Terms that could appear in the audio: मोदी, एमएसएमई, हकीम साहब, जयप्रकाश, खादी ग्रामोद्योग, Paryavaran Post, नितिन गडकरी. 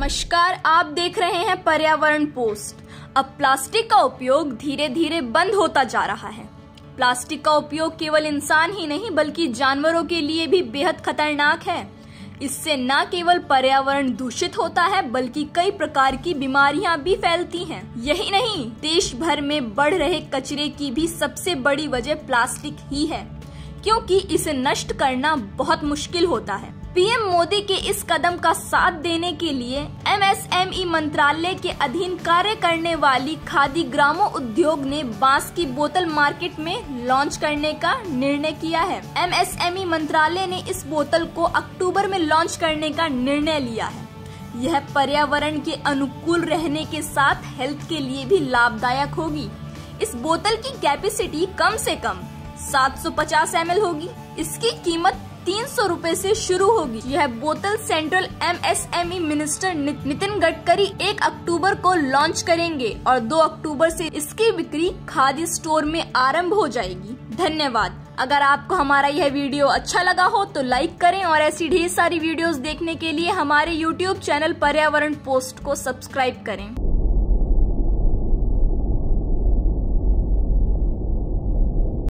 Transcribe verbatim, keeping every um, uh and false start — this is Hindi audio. नमस्कार, आप देख रहे हैं पर्यावरण पोस्ट। अब प्लास्टिक का उपयोग धीरे धीरे बंद होता जा रहा है। प्लास्टिक का उपयोग केवल इंसान ही नहीं बल्कि जानवरों के लिए भी बेहद खतरनाक है। इससे न केवल पर्यावरण दूषित होता है बल्कि कई प्रकार की बीमारियां भी फैलती हैं। यही नहीं, देश भर में बढ़ रहे कचरे की भी सबसे बड़ी वजह प्लास्टिक ही है, क्योंकि इसे नष्ट करना बहुत मुश्किल होता है। पीएम मोदी के इस कदम का साथ देने के लिए एमएसएमई मंत्रालय के अधीन कार्य करने वाली खादी ग्रामोद्योग ने बांस की बोतल मार्केट में लॉन्च करने का निर्णय किया है। एमएसएमई मंत्रालय ने इस बोतल को अक्टूबर में लॉन्च करने का निर्णय लिया है। यह पर्यावरण के अनुकूल रहने के साथ हेल्थ के लिए भी लाभदायक होगी। इस बोतल की कैपेसिटी कम से कम सात सौ पचास एम एल होगी। इसकी कीमत तीन सौ रूपए से शुरू होगी। यह बोतल central एमएसएमई minister नितिन गडकरी एक अक्टूबर को लॉन्च करेंगे और दो अक्टूबर से इसकी बिक्री खादी स्टोर में आरंभ हो जाएगी। धन्यवाद। अगर आपको हमारा यह वीडियो अच्छा लगा हो तो लाइक करें और ऐसी ढेर सारी वीडियोस देखने के लिए हमारे यूट्यूब चैनल पर्यावरण पोस्ट को सब्सक्राइब करें।